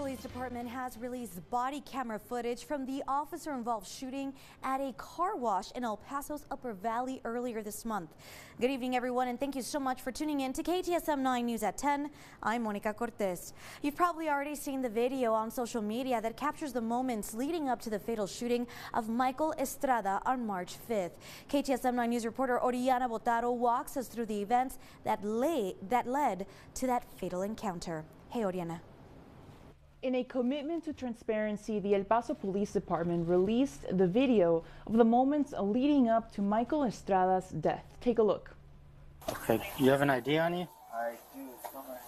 Police Department has released body camera footage from the officer-involved shooting at a car wash in El Paso's Upper Valley earlier this month. Good evening, everyone, and thank you so much for tuning in to KTSM 9 News at 10. I'm Monica Cortez. You've probably already seen the video on social media that captures the moments leading up to the fatal shooting of Michael Estrada on March 5th. KTSM 9 News reporter Oriana Botaro walks us through the events that led to that fatal encounter. Hey, Oriana. In a commitment to transparency, the El Paso Police Department released the video of the moments leading up to Michael Estrada's death. Take a look. Okay, you have an ID on you? I do, somewhere.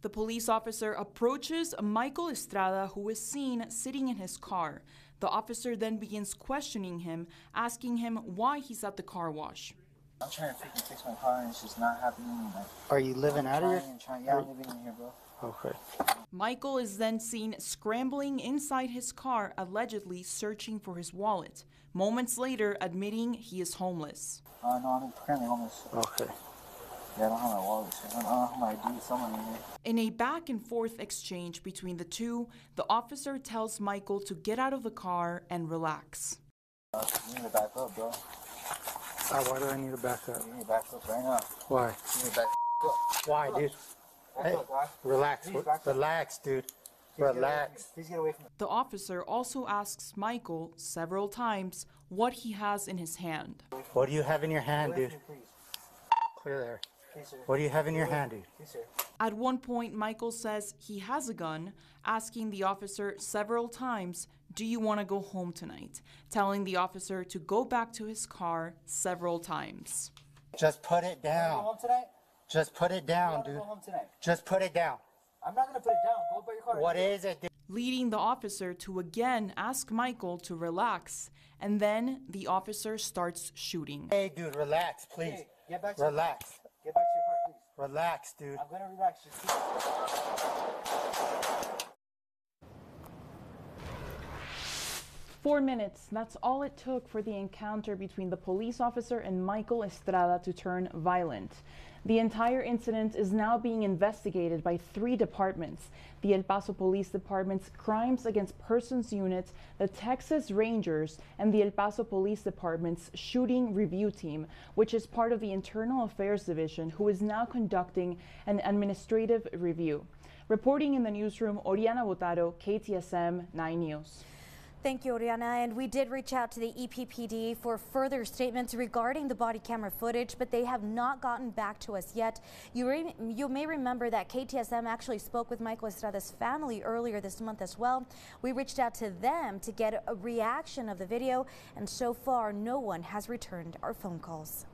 The police officer approaches Michael Estrada, who is seen sitting in his car. The officer then begins questioning him, asking him why he's at the car wash. I'm trying to fix my car and it's just not happening. Like, are you living out of here? Yeah, I'm living in here, bro. Okay. Michael is then seen scrambling inside his car, allegedly searching for his wallet. Moments later, admitting he is homeless. No, I'm currently homeless. Okay. Yeah, I don't have my wallet. I don't have my ID. Someone in here. In a back-and-forth exchange between the two, the officer tells Michael to get out of the car and relax. You need to back up, bro. Why do I need to back up? You need to back up right now. Why? You need to back up. Why, dude? Hey, relax. Relax, dude. Relax. The officer also asks Michael several times what he has in his hand. What do you have in your hand, dude? Clear there. What do you have in your hand, dude? At one point, Michael says he has a gun, asking the officer several times, "Do you want to go home tonight?" Telling the officer to go back to his car several times. Just put it down. Go home tonight? Just put it down, dude. Go home tonight. Just put it down. I'm not going to put it down. Go by your car. What is it, dude? Leading the officer to again ask Michael to relax, and then the officer starts shooting. Hey, dude, relax, please. Hey, get back to relax. Get back to your car, please. Relax, dude. I'm going to relax. Just keep it. 4 minutes, that's all it took for the encounter between the police officer and Michael Estrada to turn violent. The entire incident is now being investigated by 3 departments: the El Paso Police Department's Crimes Against Persons Unit, the Texas Rangers, and the El Paso Police Department's Shooting Review Team, which is part of the Internal Affairs Division, who is now conducting an administrative review. Reporting in the newsroom, Oriana Botaro, KTSM 9 News. Thank you, Oriana. And we did reach out to the EPPD for further statements regarding the body camera footage, but they have not gotten back to us yet. You may remember that KTSM actually spoke with Michael Estrada's family earlier this month as well. We reached out to them to get a reaction of the video, and so far, no one has returned our phone calls.